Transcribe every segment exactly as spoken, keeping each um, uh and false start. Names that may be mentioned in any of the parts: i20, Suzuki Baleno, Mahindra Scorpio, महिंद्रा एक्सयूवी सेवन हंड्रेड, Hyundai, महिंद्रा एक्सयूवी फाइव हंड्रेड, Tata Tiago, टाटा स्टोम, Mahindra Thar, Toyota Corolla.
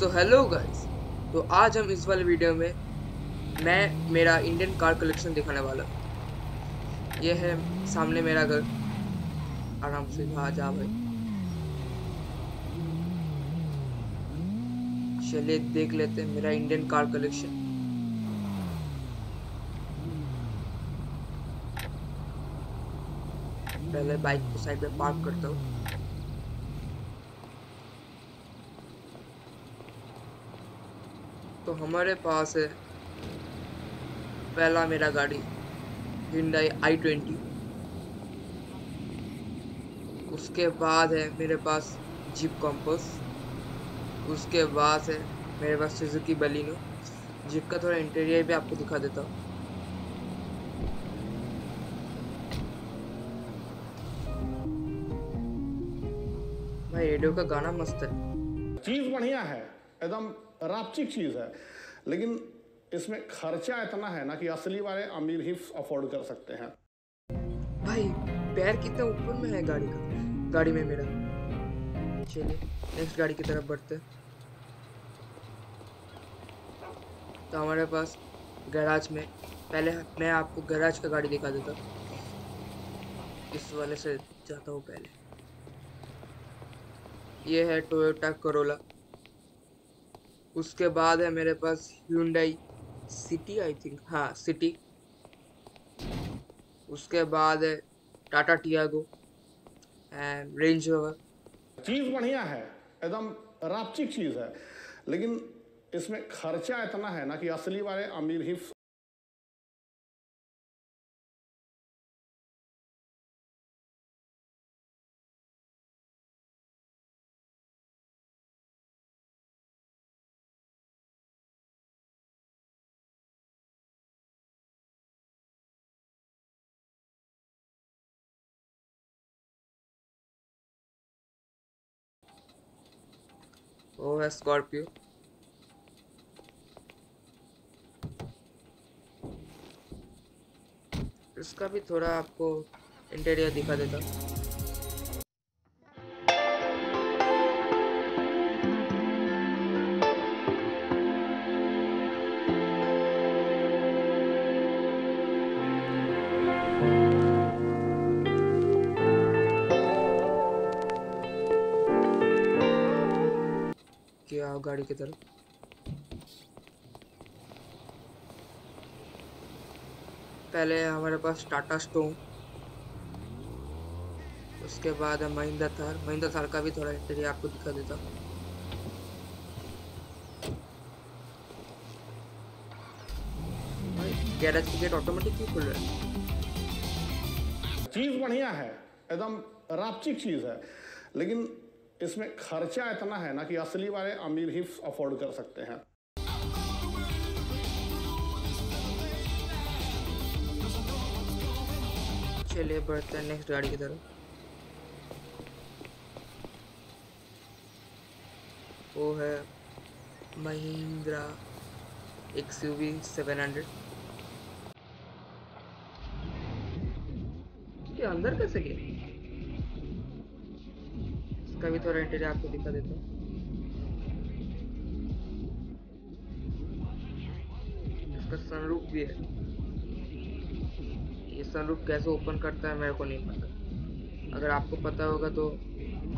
So hello guys, तो आज हम इस वाले वीडियो में मैं मेरा इंडियन कार कलेक्शन दिखाने वाला हूँ। ये है सामने मेरा घर, आराम से वहाँ जा भाई। चलिए देख लेते हैं मेरा इंडियन कार कलेक्शन। पहले बाइक को साइड में पार्क करता हूँ। तो हमारे पास है पहला मेरा गाड़ी Hyundai आई ट्वेंटी, उसके बाद है मेरे पास जीप कॉम्पस, उसके बाद है मेरे पास सुजुकी बलिनो। जीप का थोड़ा इंटीरियर भी आपको दिखा देता हूँ। भाई रेडियो का गाना मस्त है, चीज बढ़िया है, एकदम रापचिक चीज़ है, लेकिन इसमें खर्चा इतना है ना कि असली वाले अमीर ही अफोर्ड कर सकते हैं। भाई पैर कितना ऊपर में है गाड़ी का, गाड़ी में मेरा। चलिए नेक्स्ट गाड़ी की तरफ बढ़ते हैं। तो हमारे पास गैराज में पहले मैं आपको गैराज का गाड़ी दिखा देता हूँ। इस वाले से जाता हूँ पहले। ये है टोयोटा कोरोला, उसके बाद है मेरे पास Hyundai सिटी, आई थिंक हाँ सिटी। उसके बाद है Tata Tiago and Range Rover. चीज़ बढ़िया है, एकदम रापचिक चीज़ है, लेकिन इसमें खर्चा इतना है ना कि असली वाले अमीर ही। वो है स्कॉर्पियो। इसका भी थोड़ा आपको इंटीरियर दिखा देता। आओ गाड़ी की तरफ। पहले हमारे पास टाटा स्टोम, उसके बाद है महिंद्रा थार। महिंद्रा थार का भी थोड़ा इंटीरियर आपको दिखा देता हूँ। गैरेज की गेट ऑटोमेटिक क्यों खुल रहा है? चीज बढ़िया है, एकदम रापचिक चीज है, लेकिन इसमें खर्चा इतना है ना कि असली वाले अमीर ही अफोर्ड कर सकते हैं। चलिए बढ़ते हैं नेक्स्ट गाड़ी की तरफ। वो है महिंद्रा एक्सयूवी सेवन हंड्रेड। ये अंदर कैसे गया? कभी थोड़ा इंटीरियर आपको दिखा देता हूँ। इसका सनरूफ भी है। ये सनरूफ कैसे ओपन करता है मेरे को नहीं पता, अगर आपको पता होगा तो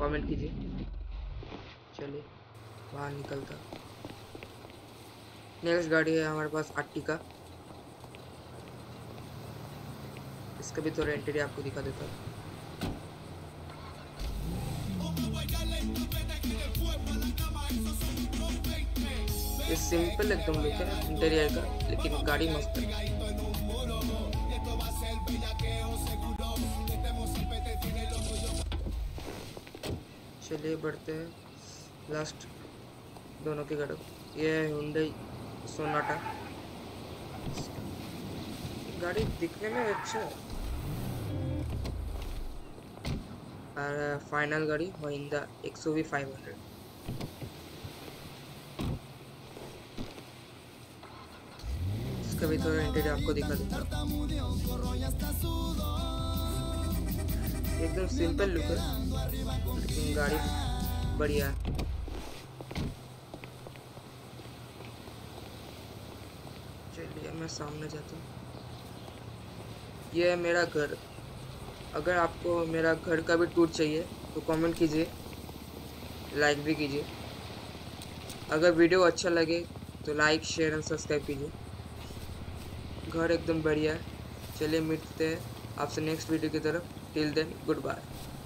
कमेंट कीजिए। चलिए बाहर निकलता। नेक्स्ट गाड़ी है हमारे पास आर्टिका। इसका भी थोड़ा इंटीरियर आपको दिखा देता हूँ। ये सिंपल एकदम लुक है इंटीरियर का, लेकिन गाड़ी मस्त है। चलिए बढ़ते हैं लास्ट दोनों की गाड़ी। ये है Hyundai सोनाटा। गाड़ी दिखने में अच्छा है। और फाइनल गाड़ी महिंद्रा एक्सयूवी फाइव हंड्रेड। कभी थोड़ा इंटीरियर आपको दिखा देता हूँ। एकदम सिंपल लुक है, लेकिन गाड़ी बढ़िया है। मैं सामने जाता हूँ। ये है मेरा घर। अगर आपको मेरा घर का भी टूर चाहिए तो कमेंट कीजिए, लाइक भी कीजिए। अगर वीडियो अच्छा लगे तो लाइक, शेयर एंड सब्सक्राइब कीजिए। घर एकदम बढ़िया है। चलिए मिलते हैं आपसे नेक्स्ट वीडियो की तरफ। Till then good bye.